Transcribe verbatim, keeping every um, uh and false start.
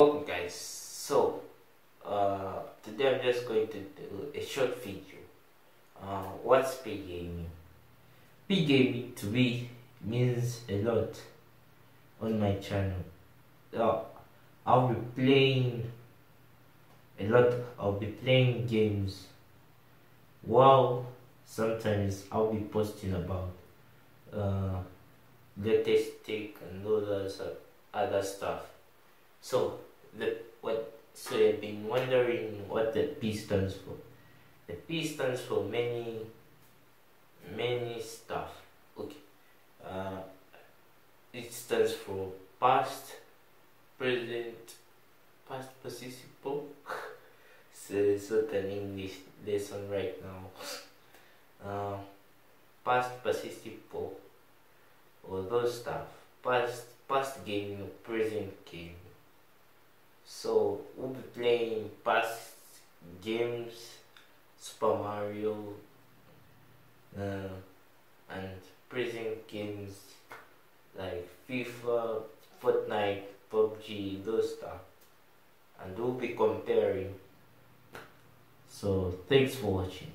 Welcome guys, so uh, today I'm just going to do a short video. Uh, what's P-Gaming? P-Gaming to me means a lot on my channel. Uh, I'll be playing a lot, I'll be playing games while sometimes I'll be posting about uh, latest tech and all that other stuff. So the what so you've been wondering what the P stands for. The P stands for many many stuff. Okay. Uh, it stands for past, present, past participle. So it's not an English lesson right now. Uh, past participle or those stuff. Past past gaming or present game. So we'll be playing past games, Super Mario, uh, and present games like FIFA, Fortnite, P U B G, those stuff. And we'll be comparing. So thanks for watching.